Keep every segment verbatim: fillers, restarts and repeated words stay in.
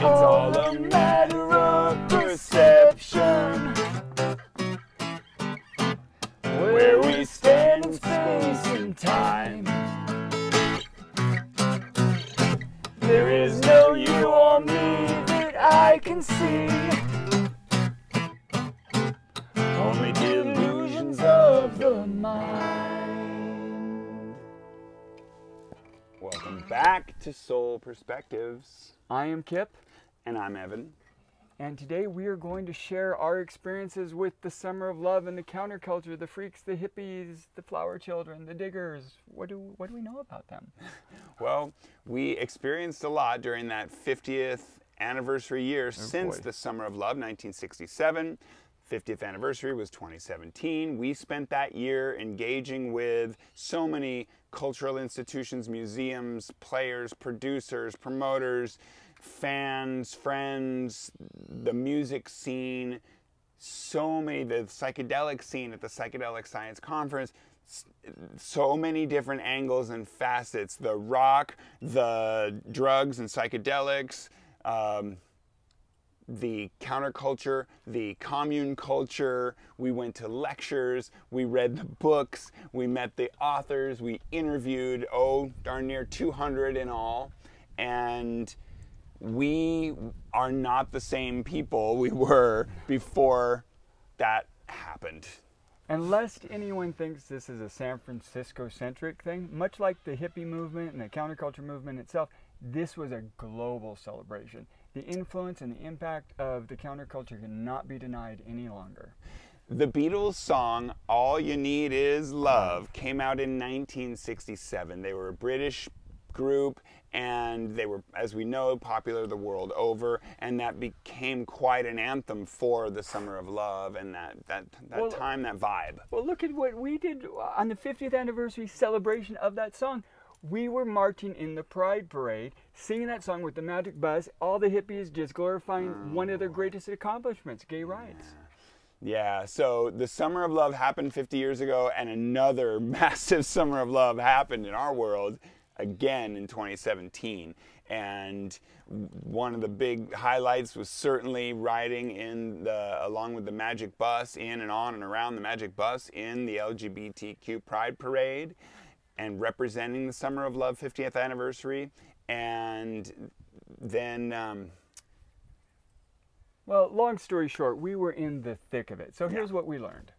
It's all a matter of perception. Where we stand in space and time. There is no you or me that I can see. Only delusions of the mind. Welcome back to Soul Perspectives. I am Kip. And I'm Evan. And today we are going to share our experiences with the Summer of Love and the counterculture, the freaks, the hippies, the flower children, the diggers. What do, what do we know about them? Well, we experienced a lot during that fiftieth anniversary year oh, since boy. the Summer of Love, nineteen sixty-seven. fiftieth anniversary was twenty seventeen. We spent that year engaging with so many cultural institutions, museums, players, producers, promoters, fans, friends, the music scene, so many, the psychedelic scene at the Psychedelic Science Conference, so many different angles and facets, the rock, the drugs and psychedelics, um, the counterculture, the commune culture. We went to lectures, we read the books, we met the authors, we interviewed, oh, darn near two hundred in all. And we are not the same people we were before that happened. And lest anyone thinks this is a San Francisco-centric thing, much like the hippie movement and the counterculture movement itself, this was a global celebration. The influence and the impact of the counterculture cannot be denied any longer. The Beatles' song, All You Need Is Love, came out in nineteen sixty-seven. They were a British group, and they were, as we know, popular the world over, and that became quite an anthem for the Summer of Love and that, that, that well, time, that vibe. Well, look at what we did on the fiftieth anniversary celebration of that song. We were marching in the Pride Parade, singing that song with the Magic Bus, all the hippies just glorifying oh. one of their greatest accomplishments, gay rights. Yeah. yeah, so the Summer of Love happened fifty years ago, and another massive Summer of Love happened in our world again in twenty seventeen. And one of the big highlights was certainly riding in the, along with the Magic Bus, in and on and around the Magic Bus in the L G B T Q Pride Parade, and representing the Summer of Love fiftieth anniversary. And then, um, well, long story short, we were in the thick of it. So here's yeah. what we learned.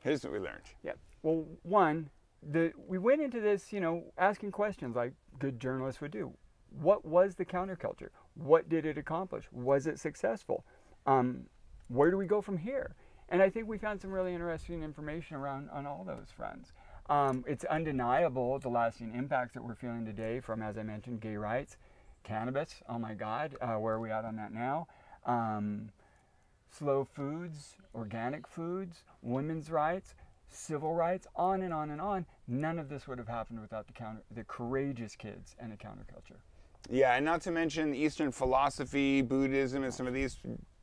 Here's what we learned. Yeah. Well, one, the, we went into this, you know, asking questions like good journalists would do. What was the counterculture? What did it accomplish? Was it successful? Um, where do we go from here? And I think we found some really interesting information around on all those fronts. Um, it's undeniable the lasting impacts that we're feeling today from, as I mentioned, gay rights, cannabis, oh my God, uh, where are we at on that now? Um, slow foods, organic foods, women's rights, civil rights, on and on and on. None of this would have happened without the, counter, the courageous kids and the counterculture. Yeah, and not to mention Eastern philosophy, Buddhism, and some of these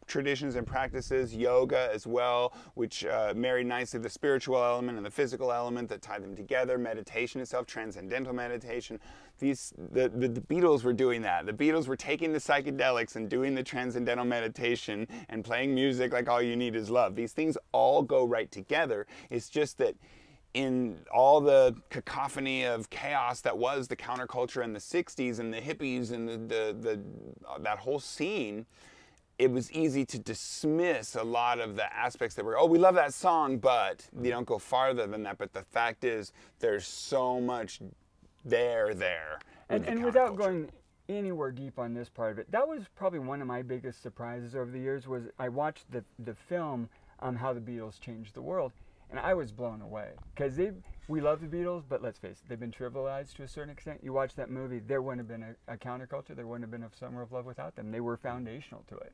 traditions and practices, yoga as well, which uh, marry nicely the spiritual element and the physical element that tie them together, meditation itself, transcendental meditation. These, the, the, the Beatles were doing that. The Beatles were taking the psychedelics and doing the transcendental meditation and playing music like All You Need Is Love. These things all go right together. It's just that in all the cacophony of chaos that was the counterculture in the sixties and the hippies and the, the, the, that whole scene, it was easy to dismiss a lot of the aspects that were, oh, we love that song, but you don't go farther than that. But the fact is, there's so much there, there. And, and without going anywhere deep on this part of it, that was probably one of my biggest surprises over the years was I watched the, the film on How the Beatles Changed the World, and I was blown away. Because they, we love the Beatles, but let's face it, they've been trivialized to a certain extent. You watch that movie, there wouldn't have been a, a counterculture, there wouldn't have been a Summer of Love without them. They were foundational to it.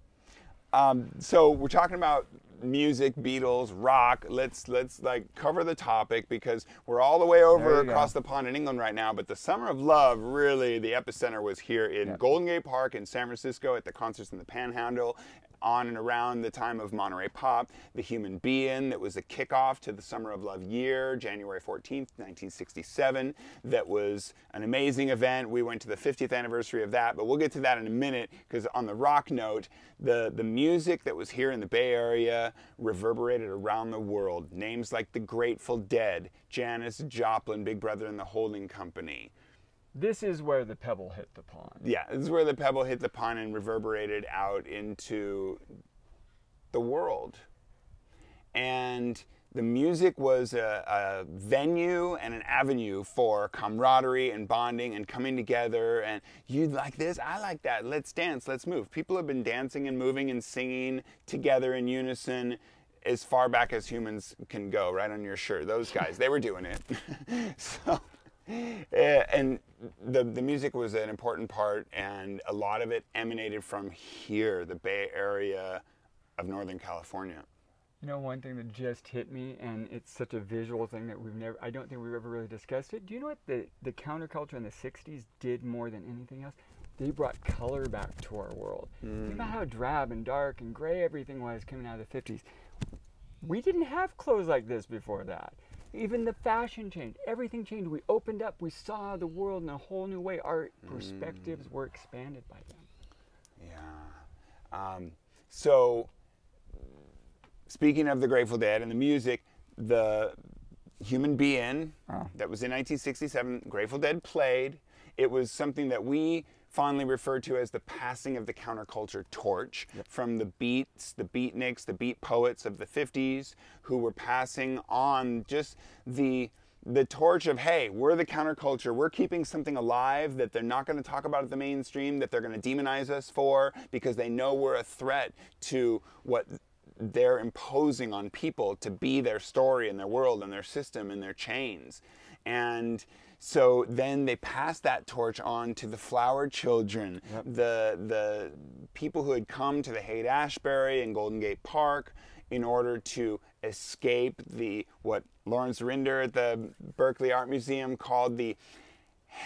Um, so we're talking about music, Beatles, rock. Let's let's like cover the topic because we're all the way over across go. the pond in England right now. But the Summer of Love, really, the epicenter was here in yep. Golden Gate Park in San Francisco at the concerts in the Panhandle, on and around the time of Monterey Pop, The Human Being, that was a kickoff to the Summer of Love year, January fourteenth, nineteen sixty-seven. That was an amazing event. We went to the fiftieth anniversary of that, but we'll get to that in a minute, because on the rock note, the, the music that was here in the Bay Area reverberated around the world. Names like The Grateful Dead, Janis Joplin, Big Brother and the Holding Company. This is where the pebble hit the pond. Yeah, this is where the pebble hit the pond and reverberated out into the world. And the music was a, a venue and an avenue for camaraderie and bonding and coming together. And you like this, I like that, let's dance, let's move. People have been dancing and moving and singing together in unison as far back as humans can go, right on your shirt. Those guys, they were doing it. So. And the, the music was an important part, and a lot of it emanated from here, the Bay Area of Northern California. You know, one thing that just hit me, and it's such a visual thing that we've never, I don't think we've ever really discussed it. Do you know what the, the counterculture in the sixties did more than anything else? They brought color back to our world. Mm. Think about how drab and dark and gray everything was coming out of the fifties. We didn't have clothes like this before that. Even the fashion changed. Everything changed. We opened up. We saw the world in a whole new way. Our perspectives mm. were expanded by them. Yeah. Um, so, speaking of the Grateful Dead and the music, the Human Being, oh. that was in nineteen sixty-seven, Grateful Dead played. It was something that we fondly referred to as the passing of the counterculture torch yep. from the beats, the beatniks, the beat poets of the fifties, who were passing on just the, the torch of, hey, we're the counterculture, we're keeping something alive that they're not going to talk about at the mainstream, that they're going to demonize us for, because they know we're a threat to what they're imposing on people to be their story and their world and their system and their chains. And so then they passed that torch on to the flower children, yep. the, the people who had come to the Haight-Ashbury and Golden Gate Park in order to escape the, what Lawrence Rinder at the Berkeley Art Museum called the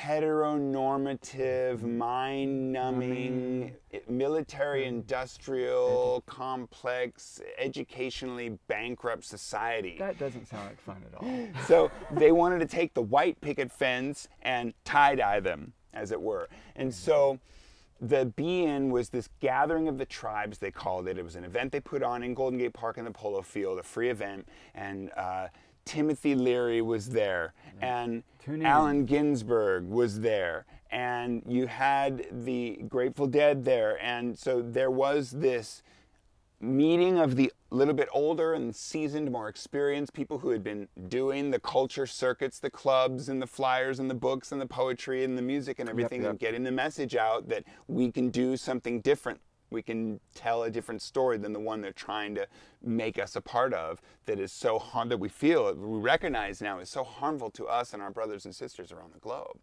heteronormative, mind-numbing, mm-hmm. military-industrial, mm-hmm. complex, educationally bankrupt society. That doesn't sound like fun at all. So they wanted to take the white picket fence and tie-dye them, as it were. And so the Bein was this gathering of the tribes, they called it. It was an event they put on in Golden Gate Park in the polo field, a free event, and uh, Timothy Leary was there, and Allen Ginsberg was there, and you had the Grateful Dead there, and so there was this meeting of the little bit older and seasoned, more experienced people who had been doing the culture circuits, the clubs, and the flyers, and the books, and the poetry, and the music, and everything, yep, yep. and getting the message out that we can do something different. We can tell a different story than the one they're trying to make us a part of, that is so harm, that we feel, we recognize now is so harmful to us and our brothers and sisters around the globe.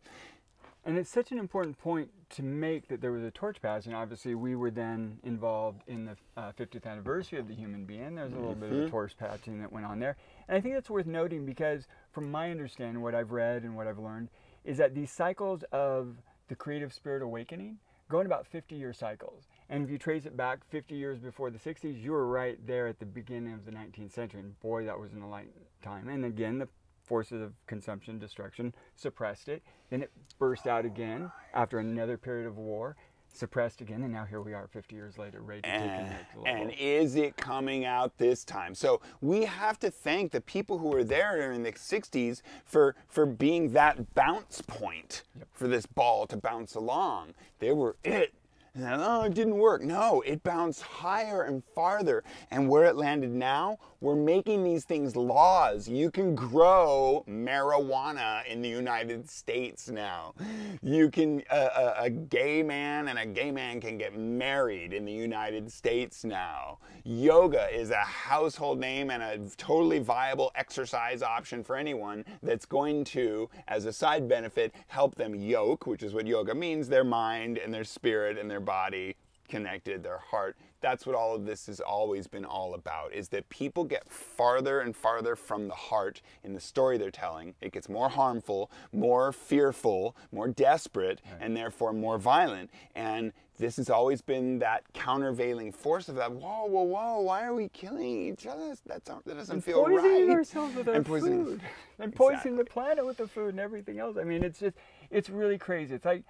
And it's such an important point to make that there was a torch passing. Obviously, we were then involved in the uh, fiftieth anniversary of The Human Being. There's a little mm-hmm. bit of torch passing that went on there. And I think that's worth noting, because from my understanding, what I've read and what I've learned is that these cycles of the creative spirit awakening go in about fifty-year cycles. And if you trace it back fifty years before the sixties, you were right there at the beginning of the nineteenth century. And boy, that was an enlightened time. And again, the forces of consumption, destruction, suppressed it. Then it burst out again after another period of war, suppressed again, and now here we are fifty years later, ready to and, take the next level. And is it coming out this time? So we have to thank the people who were there in the sixties for, for being that bounce point, yep. for this ball to bounce along. They were it. And oh, it didn't work. No, it bounced higher and farther. And where it landed now, we're making these things laws. You can grow marijuana in the United States now. You can, uh, a, a gay man and a gay man can get married in the United States now. Yoga is a household name and a totally viable exercise option for anyone that's going to, as a side benefit, help them yoke, which is what yoga means, their mind and their spirit and their body connected, their heart. That's what all of this has always been all about, is that people get farther and farther from the heart in the story they're telling. It gets more harmful, more fearful, more desperate, right. and therefore more violent. And this has always been that countervailing force of that, whoa, whoa, whoa, why are we killing each other? That's not, that doesn't and feel poisoning right. Poisoning ourselves with our and poisoning, food. And exactly. poisoning the planet with the food and everything else. I mean, it's just, it's really crazy. It's like,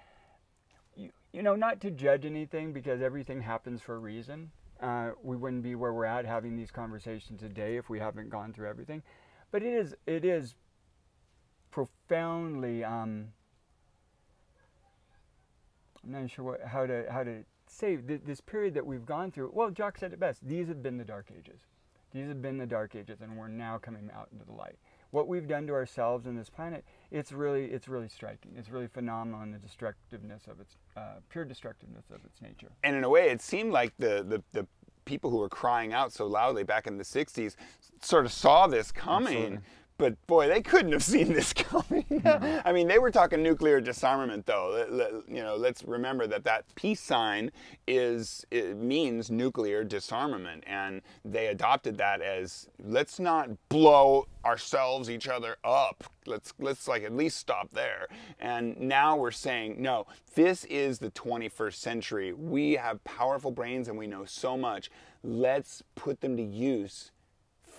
you know, not to judge anything, because everything happens for a reason. Uh, we wouldn't be where we're at having these conversations today if we haven't gone through everything. But it is, it is profoundly, um, I'm not sure what, how to, how to say, th this period that we've gone through. Well, Jacques said it best. These have been the dark ages. These have been the dark ages, and we're now coming out into the light. What we've done to ourselves and this planet, it's really, it's really striking. It's really phenomenal in the destructiveness of its, uh, pure destructiveness of its nature. And in a way, it seemed like the, the, the people who were crying out so loudly back in the sixties sort of saw this coming. Absolutely. But boy, they couldn't have seen this coming. No. I mean, they were talking nuclear disarmament, though. Let, let, you know, let's remember that that peace sign is it means nuclear disarmament, and they adopted that as, let's not blow ourselves, each other up. Let's let's like at least stop there. And now we're saying, no, this is the twenty-first century. We have powerful brains and we know so much. Let's put them to use,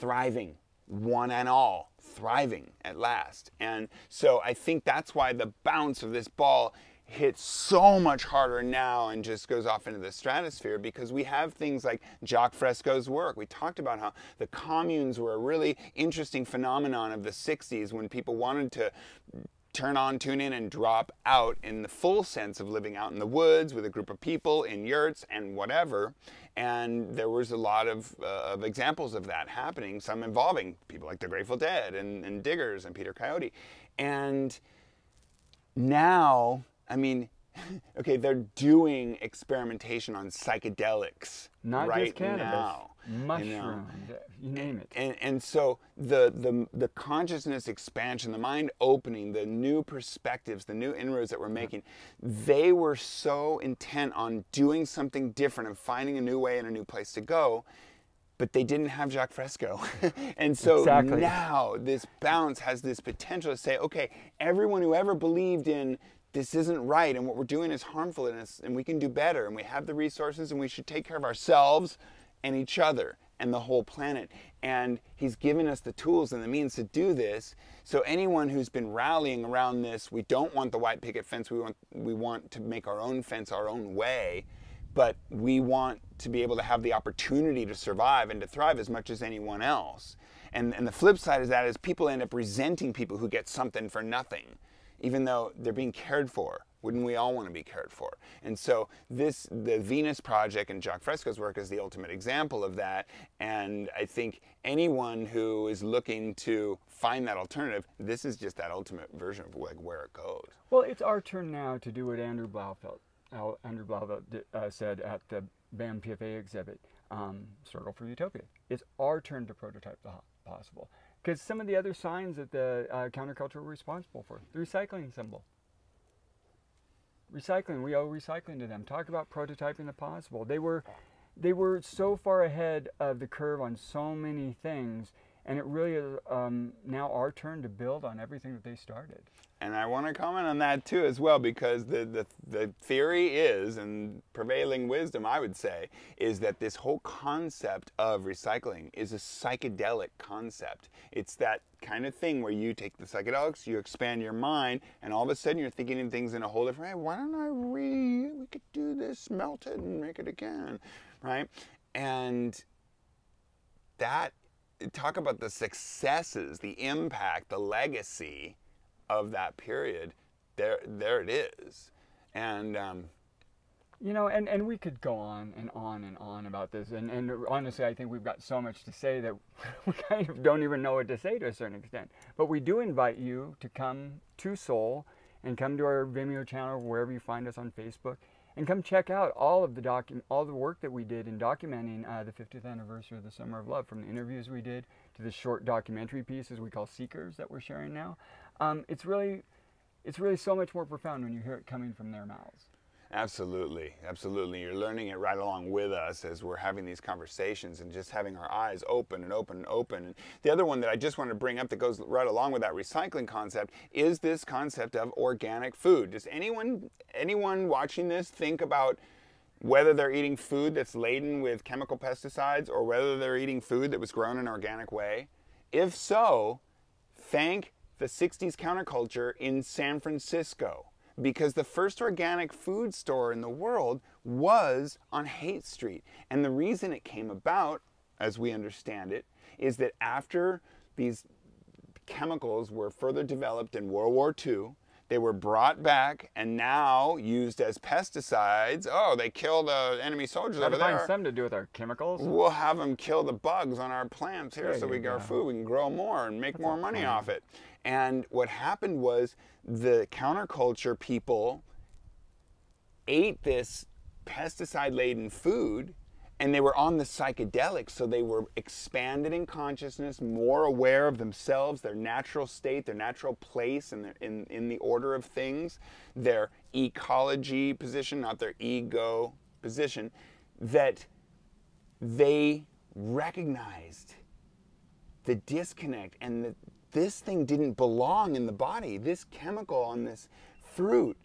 thriving. One and all, thriving at last. And so I think that's why the bounce of this ball hits so much harder now and just goes off into the stratosphere, because we have things like Jacques Fresco's work. We talked about how the communes were a really interesting phenomenon of the sixties, when people wanted to turn on, tune in, and drop out in the full sense of living out in the woods with a group of people in yurts and whatever. And there was a lot of, uh, of examples of that happening, some involving people like the Grateful Dead and, and Diggers and Peter Coyote. And now, I mean, okay, they're doing experimentation on psychedelics Not right just cannabis. now. Mushrooms, you know, you name it. And, and so the, the, the consciousness expansion, the mind opening, the new perspectives, the new inroads that we're making, they were so intent on doing something different and finding a new way and a new place to go, but they didn't have Jacques Fresco. And so exactly. now this bounce has this potential to say, okay, everyone who ever believed in this isn't right and what we're doing is harmful and, it's, and we can do better and we have the resources and we should take care of ourselves and each other and the whole planet. And he's given us the tools and the means to do this. So anyone who's been rallying around this, we don't want the white picket fence, we want, we want to make our own fence our own way, but we want to be able to have the opportunity to survive and to thrive as much as anyone else. And, and the flip side of that is people end up resenting people who get something for nothing, even though they're being cared for. Wouldn't we all want to be cared for? And so this, the Venus Project and Jacques Fresco's work is the ultimate example of that. And I think anyone who is looking to find that alternative, this is just that ultimate version of like where it goes. Well, it's our turn now to do what Andrew Blauvelt, Andrew Blauvelt uh, said at the BAM P F A exhibit, um, Struggle for Utopia. It's our turn to prototype the possible. Because some of the other signs that the uh, counterculture were responsible for, the recycling symbol. Recycling, we owe recycling to them. Talk about prototyping the possible. They were, they were so far ahead of the curve on so many things, and it really is um, now our turn to build on everything that they started. And I want to comment on that too as well, because the, the, the theory is, and prevailing wisdom I would say, is that this whole concept of recycling is a psychedelic concept. It's that kind of thing where you take the psychedelics, you expand your mind, and all of a sudden you're thinking in things in a whole different way. Why don't I re, we could do this, melt it and make it again, right? And that, talk about the successes, the impact, the legacy of that period, there there it is. And um you know, and and we could go on and on and on about this, and and honestly I think we've got so much to say that we kind of don't even know what to say to a certain extent. But we do invite you to come to Soul and come to our Vimeo channel, wherever you find us on Facebook, and come check out all of the docu all the work that we did in documenting uh, the fiftieth anniversary of the Summer of Love, from the interviews we did to the short documentary pieces we call Seekers that we're sharing now. Um, it's really, it's really so much more profound when you hear it coming from their mouths. Absolutely, absolutely. You're learning it right along with us as we're having these conversations and just having our eyes open and open and open. And the other one that I just want to bring up that goes right along with that recycling concept is this concept of organic food. Does anyone, anyone watching this think about whether they're eating food that's laden with chemical pesticides or whether they're eating food that was grown in an organic way? If so, thank the sixties counterculture in San Francisco, because the first organic food store in the world was on Haight Street. And the reason it came about, as we understand it, is that after these chemicals were further developed in World War Two, they were brought back and now used as pesticides. Oh, they kill the enemy soldiers over there. How to find something to do with our chemicals? We'll have them kill the bugs on our plants here so we get our food. We can grow more and make more money off it. And what happened was the counterculture people ate this pesticide-laden food, and they were on the psychedelics, so they were expanded in consciousness, more aware of themselves, their natural state, their natural place in, their, in, in the order of things, their ecology position, not their ego position, that they recognized the disconnect and that this thing didn't belong in the body. This chemical on this fruit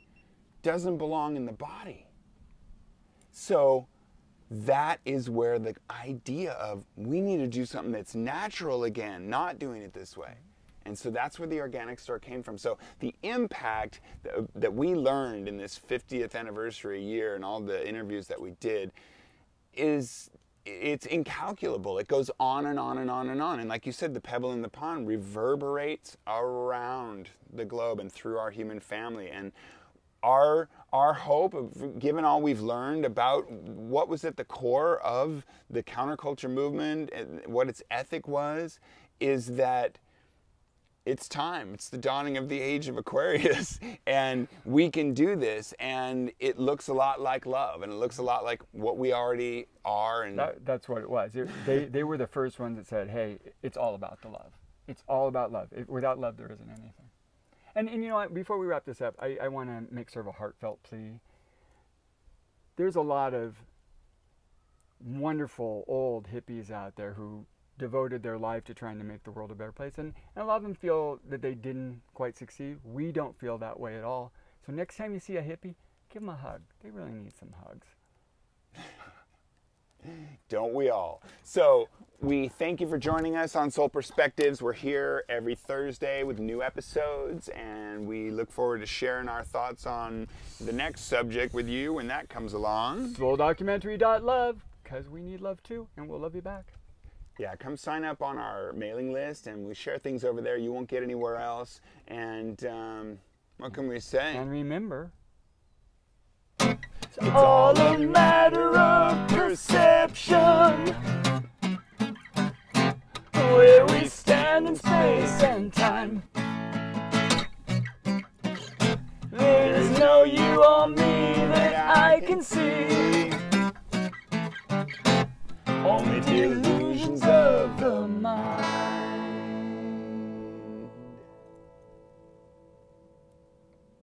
doesn't belong in the body. So that is where the idea of we need to do something that's natural again, not doing it this way. And so that's where the organic store came from. So the impact that, that we learned in this fiftieth anniversary year and all the interviews that we did is, it's incalculable. It goes on and on and on and on. And like you said, the pebble in the pond reverberates around the globe and through our human family. And Our, our hope, of, given all we've learned about what was at the core of the counterculture movement and what its ethic was, is that it's time. It's the dawning of the Age of Aquarius, and we can do this, and it looks a lot like love, and it looks a lot like what we already are. And that, that's what it was. It, they, they were the first ones that said, hey, it's all about the love. It's all about love. It, without love, there isn't anything. And, and you know, before we wrap this up, I, I want to make sort of a heartfelt plea. There's a lot of wonderful old hippies out there who devoted their life to trying to make the world a better place. And, and a lot of them feel that they didn't quite succeed. We don't feel that way at all. So next time you see a hippie, give them a hug. They really need some hugs. Don't we all? So we thank you for joining us on Soul Perspectives. We're here every Thursday with new episodes, and we look forward to sharing our thoughts on the next subject with you when that comes along. soul documentary dot love, because we need love too, and we'll love you back. Yeah, come sign up on our mailing list, and we share things over there you won't get anywhere else. And um, what can we say? And remember, it's all a matter of perception, where we stand in space and time. There's no you or me that I can see, only you.